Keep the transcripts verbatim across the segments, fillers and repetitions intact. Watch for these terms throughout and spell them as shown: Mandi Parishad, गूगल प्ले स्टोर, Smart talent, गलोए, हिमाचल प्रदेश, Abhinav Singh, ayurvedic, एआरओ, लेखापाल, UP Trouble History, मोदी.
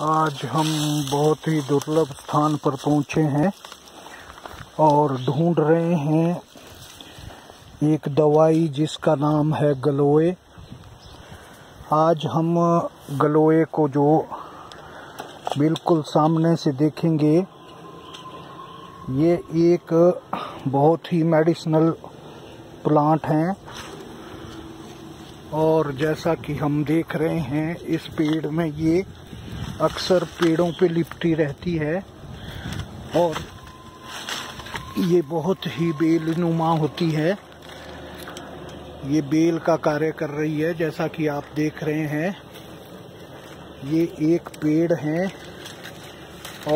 आज हम बहुत ही दुर्लभ स्थान पर पहुंचे हैं और ढूंढ रहे हैं एक दवाई जिसका नाम है गलोए। आज हम गलोए को जो बिल्कुल सामने से देखेंगे, ये एक बहुत ही मेडिसिनल प्लांट हैं और जैसा कि हम देख रहे हैं इस पेड़ में ये अक्सर पेड़ों पे लिपटी रहती है और ये बहुत ही बेलनुमा होती है। ये बेल का कार्य कर रही है जैसा कि आप देख रहे हैं। ये एक पेड़ है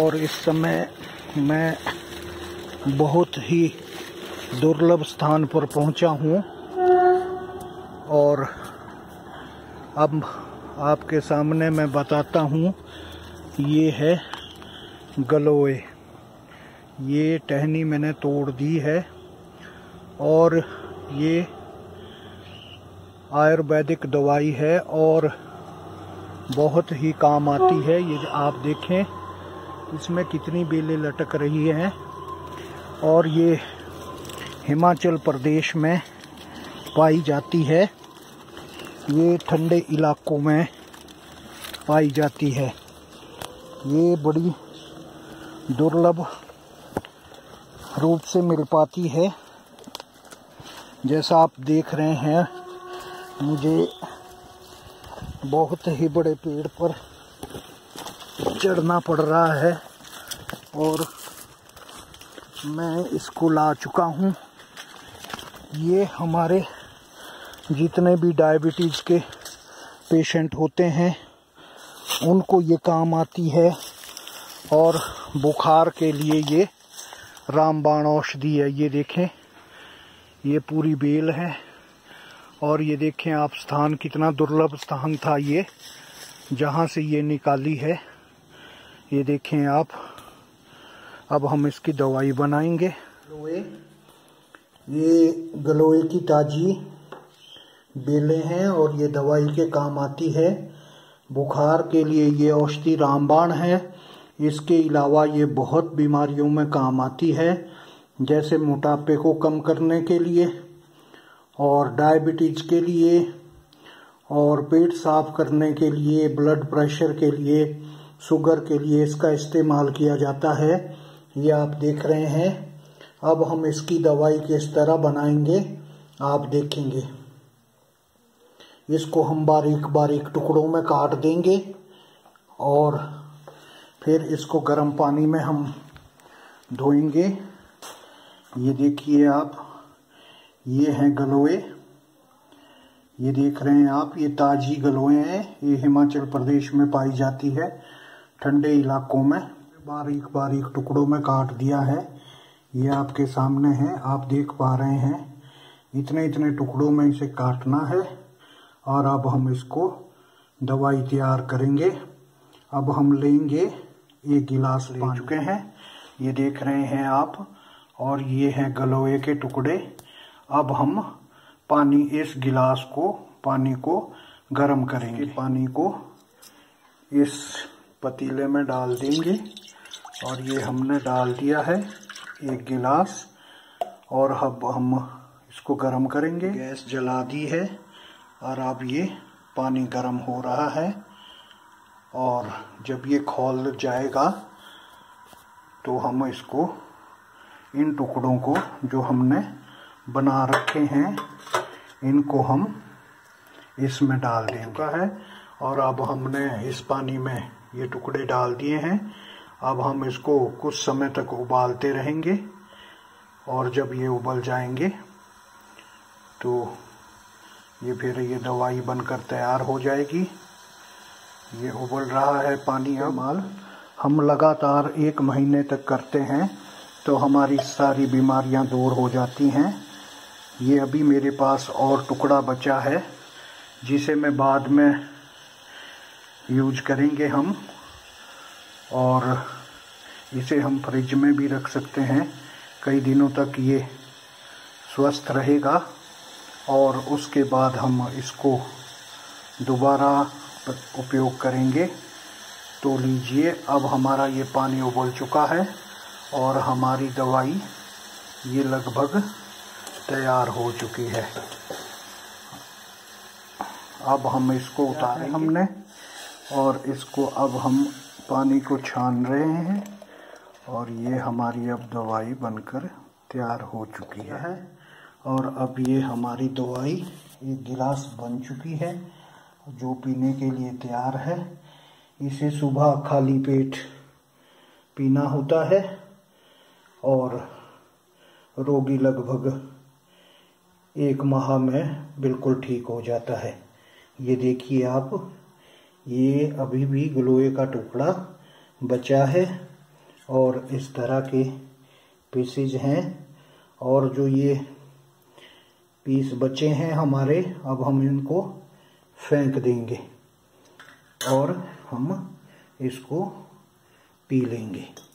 और इस समय मैं बहुत ही दुर्लभ स्थान पर पहुंचा हूं और अब आपके सामने मैं बताता हूं। ये है गलोए। ये टहनी मैंने तोड़ दी है और ये आयुर्वेदिक दवाई है और बहुत ही काम आती है। ये आप देखें इसमें कितनी बेलें लटक रही हैं और ये हिमाचल प्रदेश में पाई जाती है। ये ठंडे इलाकों में पाई जाती है। ये बड़ी दुर्लभ रूप से मिल पाती है। जैसा आप देख रहे हैं मुझे बहुत ही बड़े पेड़ पर चढ़ना पड़ रहा है और मैं इसको ला चुका हूँ। ये हमारे जितने भी डायबिटीज़ के पेशेंट होते हैं उनको ये काम आती है और बुखार के लिए ये रामबाण औषधि है। ये देखें ये पूरी बेल है और ये देखें आप स्थान, कितना दुर्लभ स्थान था ये जहाँ से ये निकाली है। ये देखें आप। अब हम इसकी दवाई बनाएंगे। गलोए, ये गलोए की ताजी बेलें हैं और ये दवाई के काम आती है। बुखार के लिए ये औषधि रामबाण है। इसके अलावा ये बहुत बीमारियों में काम आती है, जैसे मोटापे को कम करने के लिए और डायबिटीज के लिए और पेट साफ करने के लिए, ब्लड प्रेशर के लिए, शुगर के लिए इसका इस्तेमाल किया जाता है। ये आप देख रहे हैं। अब हम इसकी दवाई किस तरह बनाएंगे आप देखेंगे। इसको हम बारीक बारीक टुकड़ों में काट देंगे और फिर इसको गर्म पानी में हम धोएंगे। ये देखिए आप, ये हैं गलोए। ये देख रहे हैं आप, ये ताज़ी गलोए हैं। ये हिमाचल प्रदेश में पाई जाती है, ठंडे इलाकों में। बारीक बारीक टुकड़ों में काट दिया है। ये आपके सामने है, आप देख पा रहे हैं। इतने इतने टुकड़ों में इसे काटना है और अब हम इसको दवाई तैयार करेंगे। अब हम लेंगे एक गिलास ले चुके हैं। ये देख रहे हैं आप और ये हैं गलोए के टुकड़े। अब हम पानी, इस गिलास को पानी को गर्म करेंगे। पानी को इस पतीले में डाल देंगे और ये हमने डाल दिया है एक गिलास और अब हम इसको गर्म करेंगे। गैस जला दी है और अब ये पानी गर्म हो रहा है और जब ये खौल जाएगा तो हम इसको, इन टुकड़ों को जो हमने बना रखे हैं, इनको हम इसमें डाल देंगे है और अब हमने इस पानी में ये टुकड़े डाल दिए हैं। अब हम इसको कुछ समय तक उबालते रहेंगे और जब ये उबल जाएंगे तो ये फिर ये दवाई बनकर तैयार हो जाएगी। ये उबल रहा है पानी। इस्तेमाल हम लगातार एक महीने तक करते हैं तो हमारी सारी बीमारियां दूर हो जाती हैं। ये अभी मेरे पास और टुकड़ा बचा है जिसे मैं बाद में यूज करेंगे हम और इसे हम फ्रिज में भी रख सकते हैं। कई दिनों तक ये स्वस्थ रहेगा और उसके बाद हम इसको दोबारा उपयोग करेंगे तो लीजिए अब हमारा ये पानी उबल चुका है और हमारी दवाई ये लगभग तैयार हो चुकी है। अब हम इसको उतारे हमने और इसको अब हम पानी को छान रहे हैं और ये हमारी अब दवाई बनकर तैयार हो चुकी है। और अब ये हमारी दवाई एक गिलास बन चुकी है जो पीने के लिए तैयार है। इसे सुबह खाली पेट पीना होता है और रोगी लगभग एक माह में बिल्कुल ठीक हो जाता है। ये देखिए आप, ये अभी भी गलोए का टुकड़ा बचा है और इस तरह के पीसेज हैं और जो ये पीस बचे हैं हमारे, अब हम इनको फेंक देंगे और हम इसको पी लेंगे।